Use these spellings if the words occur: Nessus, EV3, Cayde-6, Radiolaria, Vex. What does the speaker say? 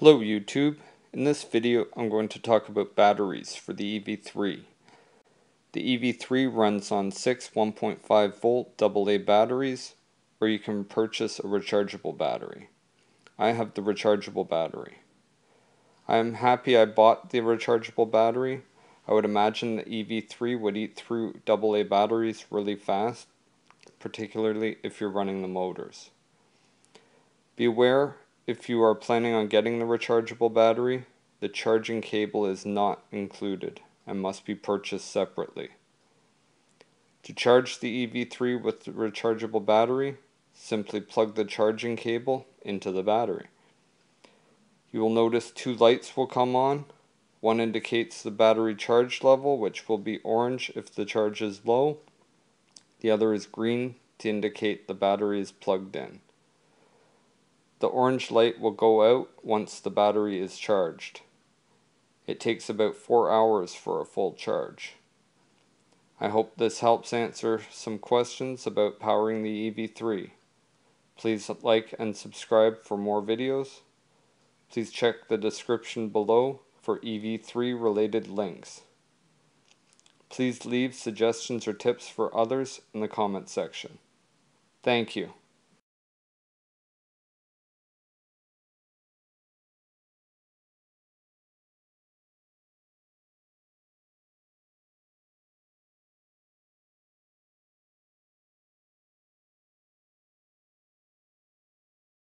Hello YouTube, in this video I'm going to talk about batteries for the EV3. The EV3 runs on 6 1.5 volt AA batteries, or you can purchase a rechargeable battery. I have the rechargeable battery. I am happy I bought the rechargeable battery. I would imagine the EV3 would eat through AA batteries really fast, particularly if you're running the motors. Beware, if you are planning on getting the rechargeable battery, the charging cable is not included and must be purchased separately. To charge the EV3 with the rechargeable battery, simply plug the charging cable into the battery. You will notice two lights will come on. One indicates the battery charge level, which will be orange if the charge is low. The other is green to indicate the battery is plugged in. The orange light will go out once the battery is charged. It takes about 4 hours for a full charge. I hope this helps answer some questions about powering the EV3. Please like and subscribe for more videos. Please check the description below for EV3 related links. Please leave suggestions or tips for others in the comment section. Thank you.